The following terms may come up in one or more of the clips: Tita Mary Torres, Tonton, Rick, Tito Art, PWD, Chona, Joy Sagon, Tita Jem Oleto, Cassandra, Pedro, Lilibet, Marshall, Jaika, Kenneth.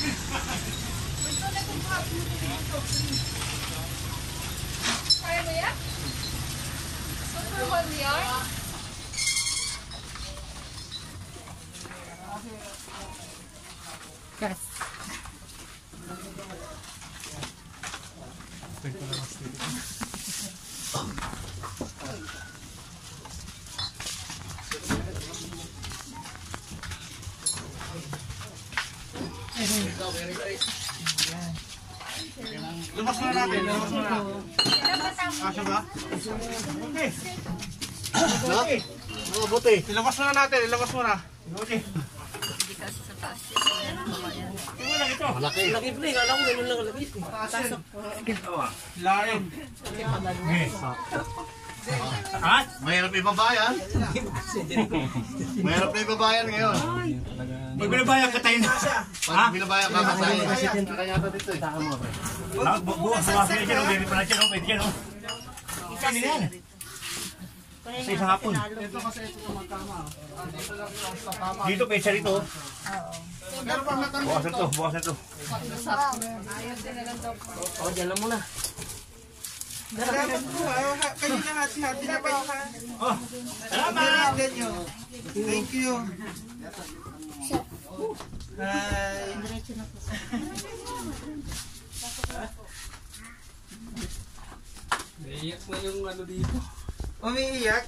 Kaya mo yan? Super 1 yard? Yes. Lumos muna natin, lumos muna. Kasya ba? Buti. Buti. Buti. Ilumos muna natin, ilumos muna. Buti. Malaki. Malaki play, alam ko ganun lang kalaki. Pasok. Lain. Ha? Mahirap ibabayan. Mahirap na ibabayan ngayon. Pag binabaya ka tayo na siya. Pag binabaya ka ba tayo? Nakanyata dito eh. Bukas na kasi dyan o, baby pala dyan o, pwede dyan o. Isa yan. Sa isang hapon. Dito kasi ito yung magkama. Dito, pwede rito. Bukas na ito, bukas na ito. O, dyan lang muna. Salamat po. Kayo na hati-hati na ba? Salamat! Thank you. Hi. Naiiyak na yung ano dito. Umiiyak?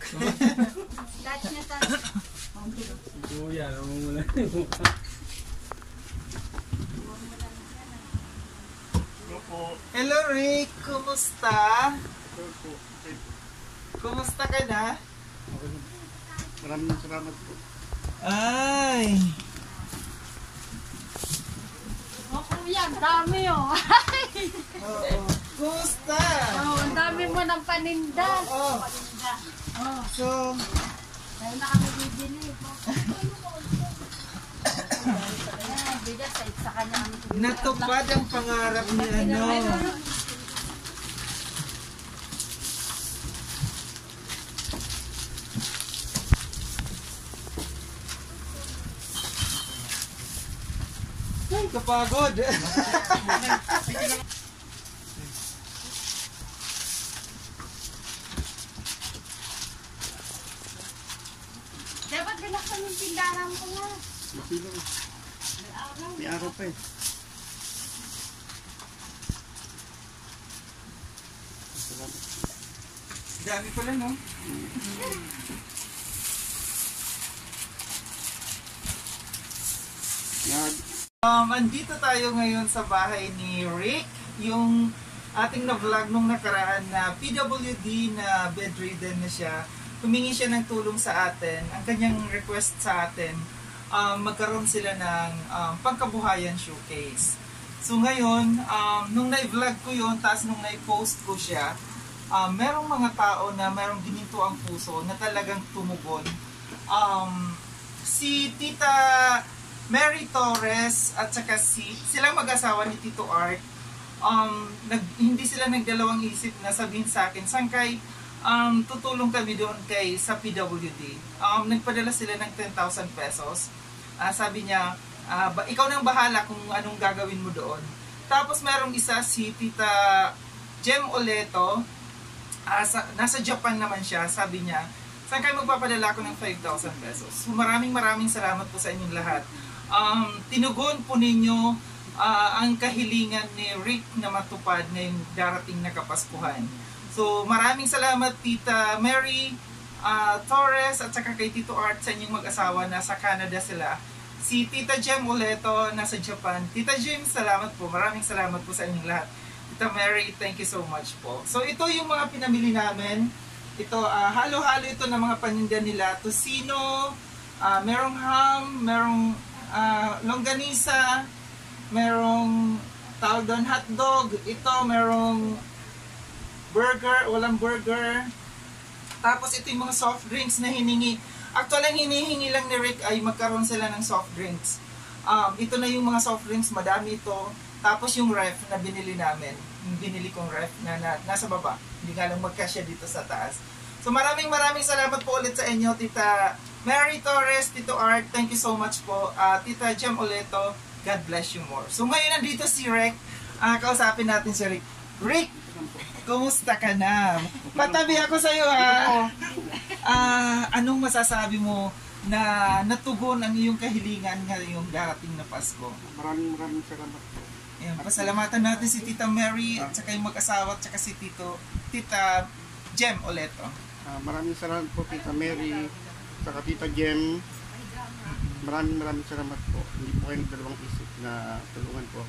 Touch na touch. Kuya, namumula na yung mukha. Hello Rick, kumusta? Kumusta ka na? Maraming salamat po. Ay! Oh kuya, ang dami oh! Kumusta? Oh, ang dami mo ng paninda. Oo. So, dahil na kami bibili. Natupad ang pangarap ni ano. Ay, kapagod. Dapat galaksan yung pindahan ko nga. May araw pa eh. Dami pala no? Andito tayo ngayon sa bahay ni Rick. Yung ating na-vlog nung nakaraan na PWD na bedridden na siya. Humingi siya ng tulong sa atin. Ang kanyang request sa atin, magkaroon sila ng pangkabuhayan showcase. So ngayon, nung na-vlog ko yun, tapos nung na-post ko siya, merong mga tao na merong gininto ang puso na talagang tumugon. Si Tita Mary Torres at saka silang mag-asawa ni Tito Art, hindi sila nagdalawang isip na sabihin sa akin, sangkay, tutulong kami doon kay sa PWD. Nagpadala sila ng 10,000 pesos. Sabi niya, ikaw nang bahala kung anong gagawin mo doon. Tapos merong isa si Tita Jem Oleto. Nasa Japan naman siya. Sabi niya, saan kayo magpapadala ko ng 5,000 pesos? So, maraming salamat po sa inyong lahat. Tinugon po ninyo ang kahilingan ni Rick na matupad ngayong darating na Kapaskuhan. So, maraming salamat Tita Mary Torres at saka kay Tito Art sa inyong mag-asawa na sa Canada sila. Si Tita Jem Oleto nasa Japan. Tita Jem, salamat po. Maraming salamat po sa inyong lahat. Tita Mary, thank you so much po. So, ito yung mga pinamili namin. Ito, halo-halo ito ng mga paninda nila. Tocino, merong ham, merong longganisa, merong tawag doon hotdog. Ito, merong burger, walang burger. Tapos ito yung mga soft drinks na hiningi. Actually, ang hinihingi lang ni Rick ay magkaroon sila ng soft drinks. Ito na yung mga soft drinks, madami ito. Tapos yung ref na binili namin, yung binili kong ref na nasa baba. Hindi nga lang magkasya dito sa taas. So maraming salamat po ulit sa inyo, Tita Mary Torres, Tito Art, thank you so much po. Tita Jem Oleto, God bless you more. So ngayon nandito si Rick. Kausapin natin si Rick. Rick, kumusta ka na? Patabi ako sa'yo ha. Anong masasabi mo na natugon ang iyong kahilingan ngayong darating na Pasko? Maraming salamat po. Ayan, pasalamatan natin si Tita Mary at saka yung mag-asawa at saka si Tita Jem Oleto. Maraming salamat po Tita Mary at saka Tita Jem. Maraming salamat po. Hindi po kayo dalawang isip na tulungan po.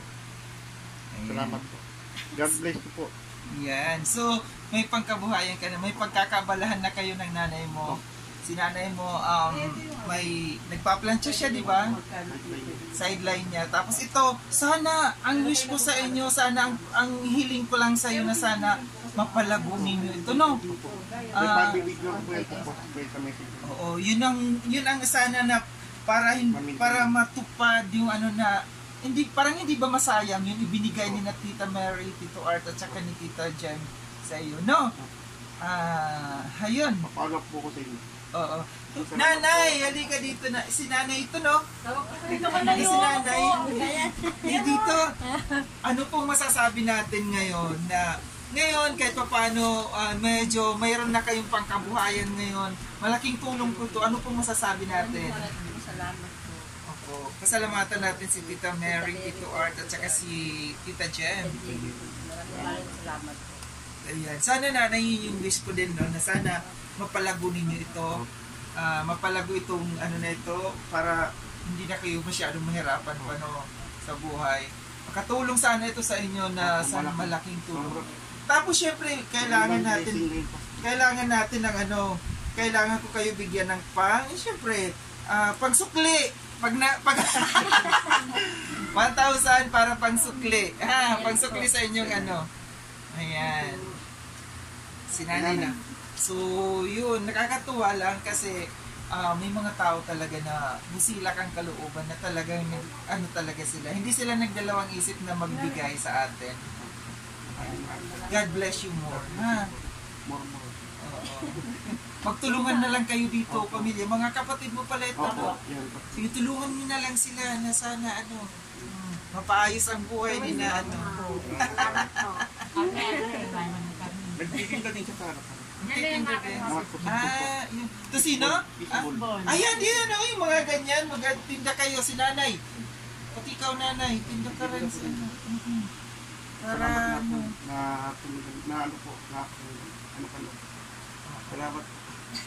Salamat po. God bless you po. Yan. So, may pangkabuhayan ka na. May pagkakabalahan na kayo ng nanay mo. Si nanay mo, may nagpa-plancha siya, di ba? Sideline niya. Tapos ito, sana, ang wish ko sa inyo, sana, ang hiling ko lang sa iyo na sana, mapalago ninyo ito, no? Oo, yun ang sana na para matupad yung ano na, hindi, parang hindi ba masayang yun ibinigay ni na Tita Mary, Tito Art at saka ni Tita Jem sa iyo, no? Ayun. Mapalap po ko sa inyo. Oo. Nanay, halika dito na. Si nanay ito, no? Dito ka na yun. Si nanay. Dito. Ano pong masasabi natin ngayon na ngayon kahit pa paano medyo mayroon na kayong pangkabuhayan ngayon. Malaking tulong po ito. Ano pong masasabi natin? Salamat po. Pasalamatan natin si Tita Mary, Tito Art, at saka si Tita Jem. Maraming salamat po. Ayan. Sana nanay yun yung wish ko din, no? Na sana mapalago ninyo ito. Mapalago itong ano na ito para hindi na kayo masyadong mahirapan ano, sa buhay. Makatulong sana ito sa inyo na sana malaking tulong. Tapos syempre, kailangan natin ng ano, kailangan ko kayo bigyan ng syempre, pangsukli. Pag 1,000 para pangsukli. Pangsukli sa inyong ano. Ayan. Sinanay na. So, yun. Nakakatuwa lang kasi may mga tao talaga na musila kang kalooban na talagang ano talaga sila. Hindi sila nagdalawang isip na magbigay sa atin. God bless you more. Ha? More. Magtulungan na lang kayo dito, pamilya. Mga kapatid mo pala ito. Sige, tulungan mo na lang sila na sana, ano, mapaayos ang buhay nila, ano. Ito sino? Ayan, yan, mga ganyan. Magtinda kayo, si nanay. Pati ikaw, nanay. Tinda ka rin sa ano. Para, ano.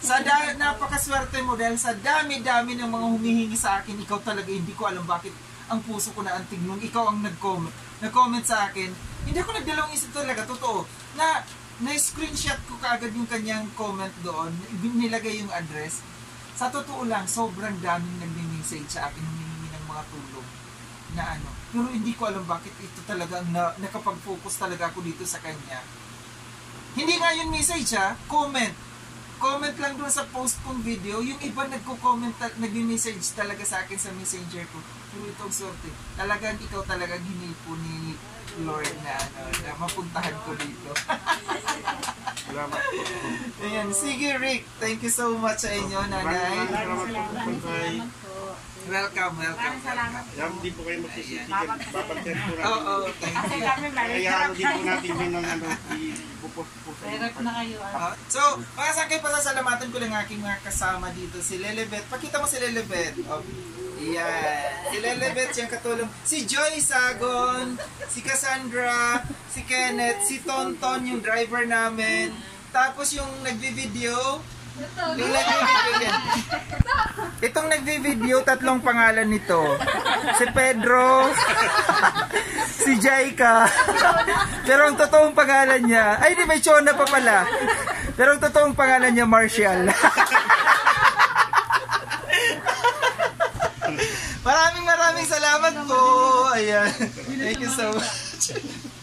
Salamat. Napakaswerte mo dahil sa dami-dami ng mga humihingi sa akin, ikaw talaga hindi ko alam bakit ang puso ko na anting nung ikaw ang nag-comment sa akin. Hindi ako nagdalawang isip talaga, totoo, na na-screenshot ko kaagad yung kanyang comment doon, nilagay yung address. Sa totoo lang, sobrang daming nag-message sa akin, humihingi ng mga tulong na ano. Pero hindi ko alam bakit ito talaga, nakapag-focus talaga ako dito sa kanya. Hindi nga yung message ha, comment lang doon sa post kong video. Yung iba nagko-comment, nag-message talaga sa akin sa messenger ko. Pero itong sorte, talagang ikaw talagang hinipo ni Lord na, na mapuntahan ko dito. Salamat po. Ayan, sige Rick, thank you so much sa inyo, nanay. Salamat po. Welcome. Salamat po. Ayan, hindi po kayo magsisisi. Papansin po natin. Oo, thank you. Ayan, hindi po natin ipupost-post. Direct na kayo. So, mga sakay, pasasalamatan ko lang aking mga kasama dito. Si Lilibet. Pakita mo si Lilibet. Ayan. Si Lilibet, siyang katulong. Si Joy Sagon. Si Cassandra. Si Kenneth. Si Tonton, yung driver namin. Tapos yung nagbi-video. Itong nagvi-video, tatlong pangalan nito. Si Pedro, si Jaika. Pero ang totoong pangalan niya, ay di may Chona pa pala. Pero ang totoong pangalan niya, Marshall. Maraming salamat po. Ayan. Thank you so much.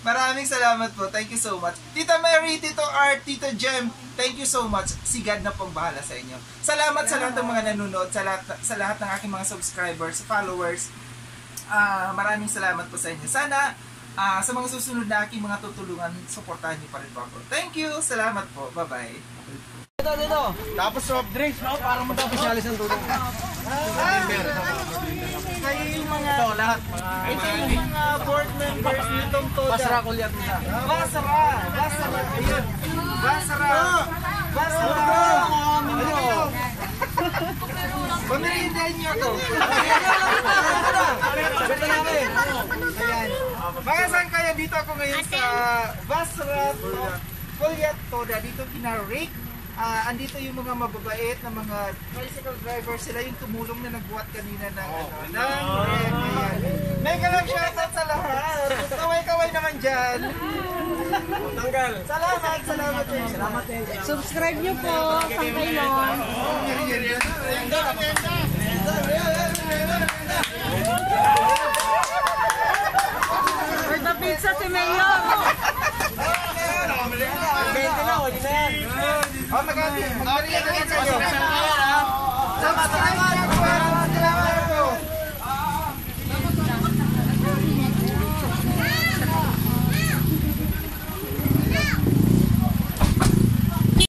Maraming salamat po. Thank you so much. Tita Mary, Tito Art, Tita Jem, thank you so much. Si God na pong bahala sa inyo. Salamat sa lahat ng mga nanonood, sa lahat ng aking mga subscribers, followers. Maraming salamat po sa inyo. Sana sa mga susunod na aking mga tutulungan, suportahan niyo pa rin po ako. Thank you. Salamat po. Bye-bye. Dito. Tapos soft drinks, no? Parang magpapasalis ng tulong. Kayo yung mga... lahat. Ito yung mga board members nitong Toda. Basara ko liyan nila. Basara! Basara! Ayun! Basara! Basara! Ayun! Pamerindahin nyo to. Ito namin. Ayan. Mga saan kaya dito ako ngayon sa Basara Kulyat Toda. Dito kina-rake. Andito yung mga mababait na mga bicycle drivers, sila yung tumulong na nagbuhat kanina ng may kalang shoutout sa lahat. Kaway-kaway naman dyan. Tanggal. Salamat, salamat. Salamat. Subscribe nyo po. Pangkailon. Where's the pizza si Mayo? Pwede na, huwag na yan. Oh, magandang. Magandang.